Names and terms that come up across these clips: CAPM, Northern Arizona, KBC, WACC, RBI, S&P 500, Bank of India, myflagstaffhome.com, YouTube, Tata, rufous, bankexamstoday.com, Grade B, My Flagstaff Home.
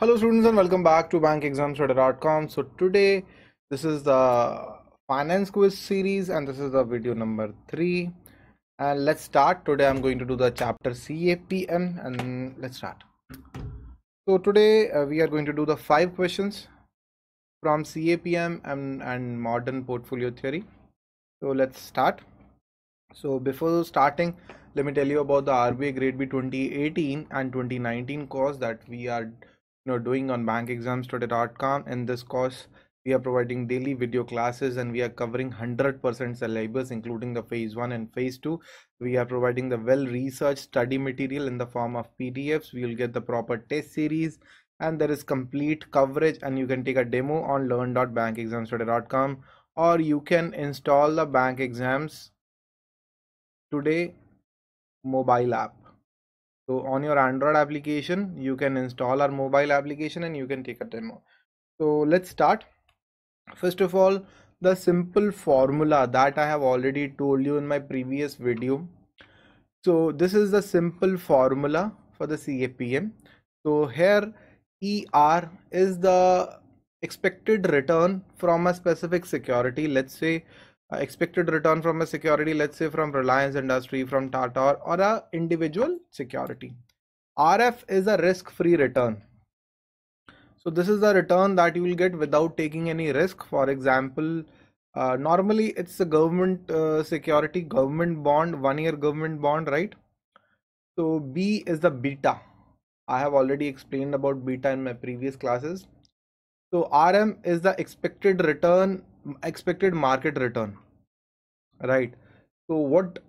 Hello students and welcome back to bankexamstoday.com. So today this is the finance quiz series and this is the video number 3, and let's start. Today I'm going to do the chapter CAPM and let's start. So today we are going to do the 5 questions from CAPM and modern portfolio theory. So let's start. So before starting, let me tell you about the RBI grade B 2018 and 2019 course that we are doing on bankexamstoday.com. in this course we are providing daily video classes and we are covering 100% syllabus including the phase 1 and phase 2. We are providing the well researched study material in the form of PDFs. We will get the proper test series and there is complete coverage, and you can take a demo on learn.bankexamstoday.com or you can install the Bank Exams Today mobile app. So on your Android application you can install our mobile application and you can take a demo. So let's start. First of all, the simple formula that I have already told you in my previous video. So this is the simple formula for the CAPM. So here ER is the expected return from a specific security. Let's say expected return from a security, let's say from Reliance Industry, from Tata, or a individual security. RF is a risk-free return. So this is the return that you will get without taking any risk. For example, normally it's a government security, government bond, 1-year government bond, right? So B is the beta. I have already explained about beta in my previous classes. So RM is the expected return, expected market return, right? So what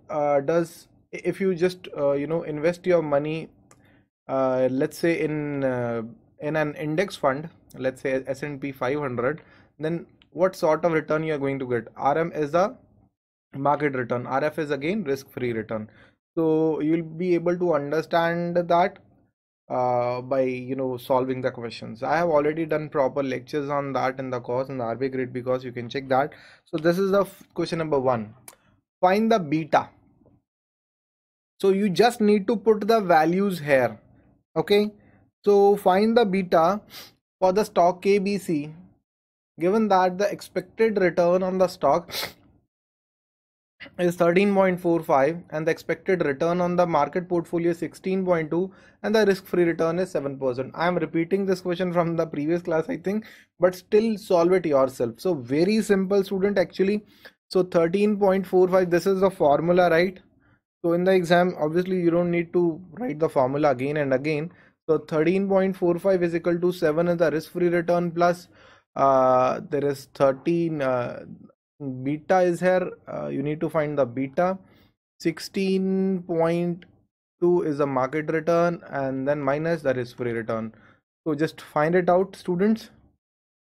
does, if you just invest your money let's say in an index fund, let's say S&P 500, then what sort of return you are going to get? RM is the market return, RF is again risk-free return. So you'll be able to understand that by solving the questions. I have already done proper lectures on that in the course, in the RBI grade, because you can check that. So this is the question number 1. Find the beta. So you just need to put the values here. Okay, so find the beta for the stock KBC, given that the expected return on the stock is 13.45 and the expected return on the market portfolio is 16.2 and the risk-free return is 7%. I am repeating this question from the previous class, I think, but still solve it yourself. So very simple, student, actually. So 13.45, this is the formula, right? So in the exam obviously you don't need to write the formula again and again. So 13.45 is equal to 7 is the risk-free return, plus there is 13 beta is here, you need to find the beta. 16.2 is the market return and then minus the risk-free return. So just find it out, students,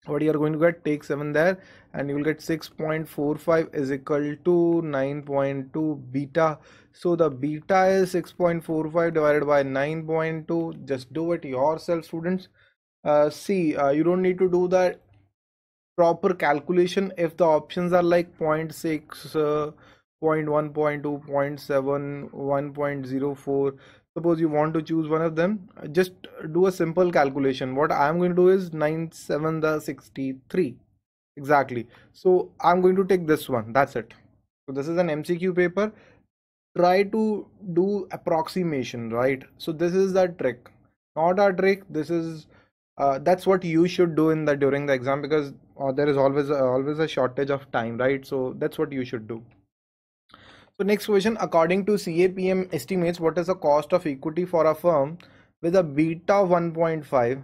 what you are going to get. Take 7 there and you will get 6.45 is equal to 9.2 beta. So the beta is 6.45 divided by 9.2. just do it yourself, students. You don't need to do that proper calculation if the options are like 0.6, 0.1, 0.2, 0.7, 1.04. Suppose you want to choose one of them, just do a simple calculation. What I am going to do is 9, 7, the 63, exactly. So I am going to take this one, that's it. So this is an MCQ paper, try to do approximation, right? So this is the trick, not a trick. This is that's what you should do in the during the exam, because there is always a shortage of time, right? So that's what you should do. So next question, according to CAPM estimates, what is the cost of equity for a firm with a beta of 1.5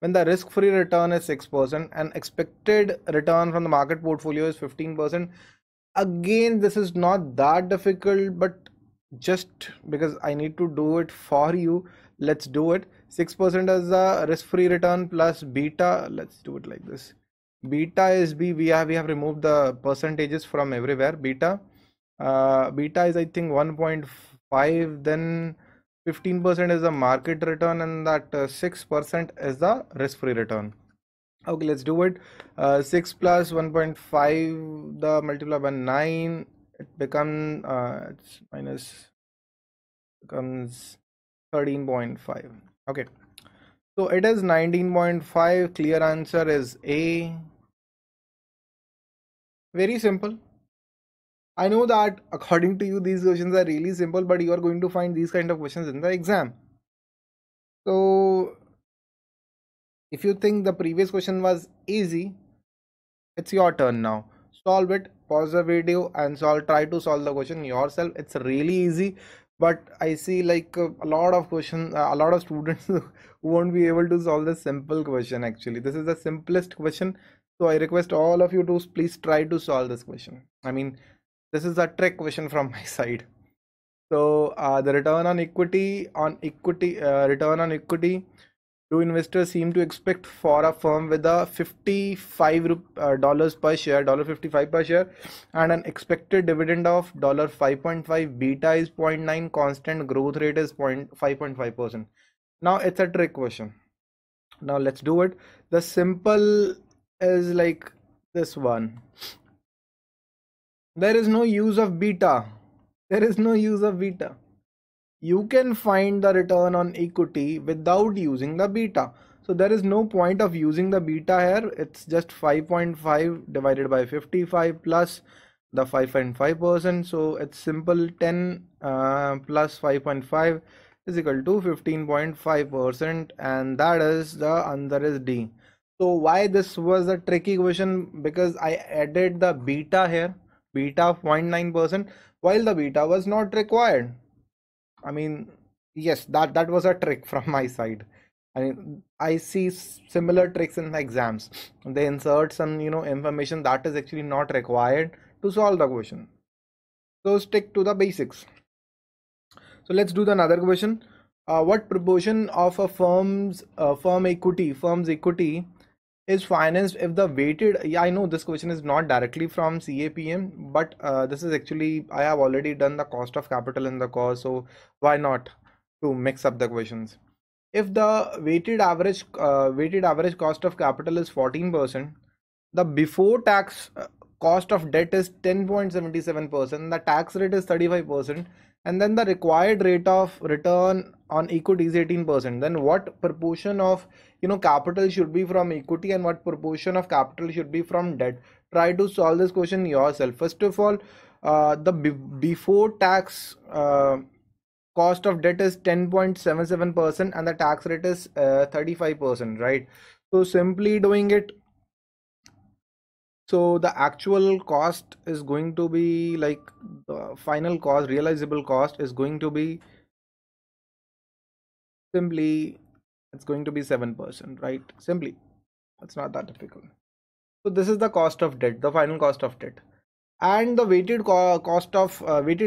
when the risk-free return is 6% and expected return from the market portfolio is 15%? Again, this is not that difficult, but just because I need to do it for you, let's do it. 6% as the risk-free return plus beta. Let's do it like this. Beta is B. We have removed the percentages from everywhere. Beta, beta is I think 1.5. Then 15% is the market return and that 6% is the risk-free return. Okay, let's do it. 6 plus 1.5. The multiplied by 9. It becomes it's minus. Becomes 13.5. okay, So it is 19.5. Clear answer is A. Very simple. I know that according to you these questions are really simple, but you are going to find these kind of questions in the exam. So if you think the previous question was easy, it's your turn now. Solve it, pause the video and solve. Try to solve the question yourself. It's really easy, but I see like a lot of questions, a lot of students won't be able to solve this simple question. Actually, this is the simplest question. So I request all of you to please try to solve this question. I mean, this is a trick question from my side. So the return on equity do investors seem to expect for a firm with a $55 per share and an expected dividend of $5.5? Beta is 0.9, constant growth rate is 5.5%. Now it's a trick question. Now let's do it. The simple is like this one. There is no use of beta. You can find the return on equity without using the beta. So there is no point of using the beta here. It's just 5.5 divided by 55 plus the 5.5%. So it's simple. 10 plus 5.5 is equal to 15.5%, and that is the answer is D. So why this was a tricky question? Because I added the beta here, beta of 0.9%, while the beta was not required. I mean, yes, that was a trick from my side. I mean, I see similar tricks in the exams. They insert some, you know, information that is actually not required to solve the question. So stick to the basics. So let's do the another question. What proportion of a firm's equity is financed if the weighted, yeah, I know this question is not directly from CAPM, but this is actually, I have already done the cost of capital in the course, so why not to mix up the questions. If the weighted average cost of capital is 14%, the before tax cost of debt is 10.77%, the tax rate is 35%, and then the required rate of return on equity is 18%, then what proportion of, you know, capital should be from equity and what proportion of capital should be from debt? Try to solve this question yourself. First of all, the before tax cost of debt is 10.77% and the tax rate is 35%, right? So simply doing it, so the actual cost is going to be like the final cost, realizable cost is going to be simply, it's going to be 7%, right? Simply, it's not that difficult. So this is the cost of debt, the final cost of debt, and the weighted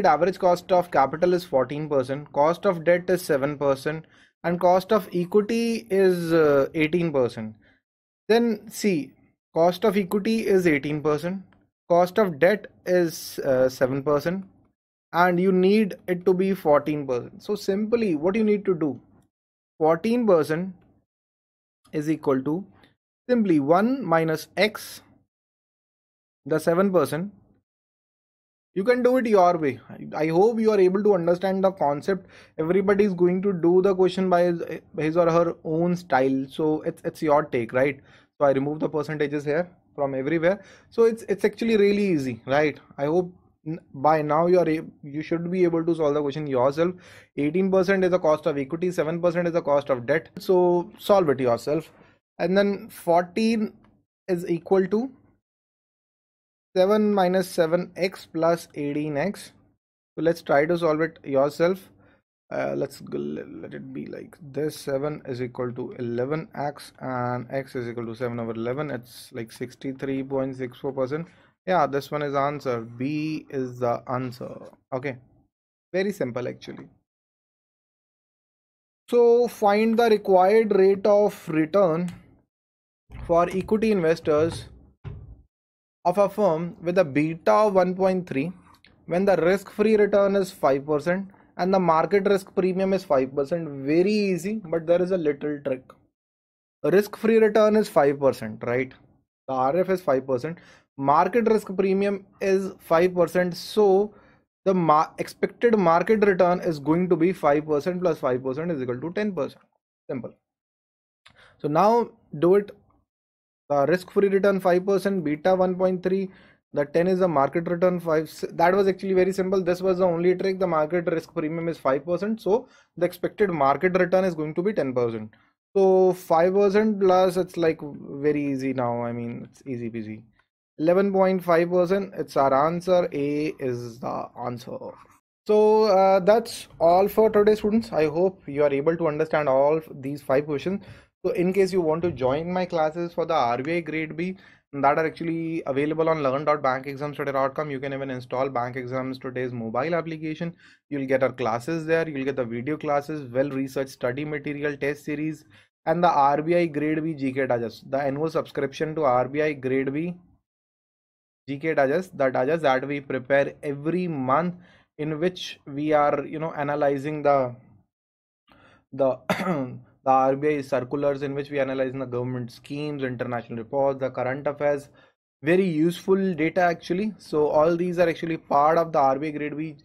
average cost of capital is 14%, cost of debt is 7%, and cost of equity is 18%. Then see, cost of equity is 18%, cost of debt is 7%, and you need it to be 14%. So simply what you need to do, 14% is equal to simply 1 minus x, the 7%. You can do it your way. I hope you are able to understand the concept. Everybody is going to do the question by his or her own style. So it's your take, right? So I remove the percentages here from everywhere. So it's actually really easy, right? I hope by now you should be able to solve the question yourself. 18% is the cost of equity, 7% is the cost of debt. So solve it yourself. And then 14 is equal to 7 minus 7x plus 18x. So let's try to solve it yourself. Let's let it be like this. 7 is equal to 11x and x is equal to 7/11. It's like 63.64%. Yeah, this one is answer. B is the answer. Okay, very simple actually. So find the required rate of return for equity investors of a firm with a beta of 1.3 when the risk-free return is 5%. And the market risk premium is 5%. Very easy, but there is a little trick. Risk-free return is 5%, right? The RF is 5%. Market risk premium is 5%. So the expected market return is going to be 5% plus 5% is equal to 10%. Simple. So now do it. The risk-free return 5%, beta 1.3, the 10 is the market return 5. That was actually very simple. This was the only trick. The market risk premium is 5%, so the expected market return is going to be 10%. So 5% plus, it's like very easy now. I mean, it's easy peasy. 11.5%. It's our answer. A is the answer. So that's all for today, students. I hope you are able to understand all these 5 questions. So in case you want to join my classes for the RBI grade B that are actually available on learn.bankexamstoday.com, you can even install Bank Exams Today's mobile application. You'll get our classes there. You'll get the video classes, well-researched study material, test series, and the RBI grade B GK digest. The annual subscription to RBI grade B GK digest, the digest that we prepare every month, in which we are, you know, analyzing the RBI circulars, in which we analyze the government schemes, international reports, the current affairs, very useful data actually. So all these are actually part of the RBI grade B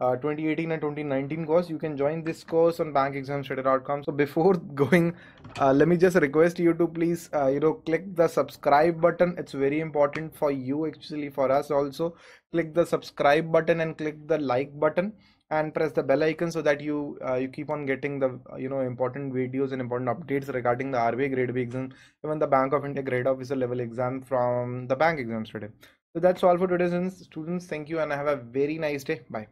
2018 and 2019 course. You can join this course on bankexamstudy.com. So before going, let me just request you to please you know, click the subscribe button. It's very important for you, actually for us also. Click the subscribe button and click the like button and press the bell icon, so that you you keep on getting the, you know, important videos and important updates regarding the RBI grade B exam, even the Bank of India grade officer level exam from the Bank Exams Today. So that's all for today's students. Thank you and have a very nice day. Bye.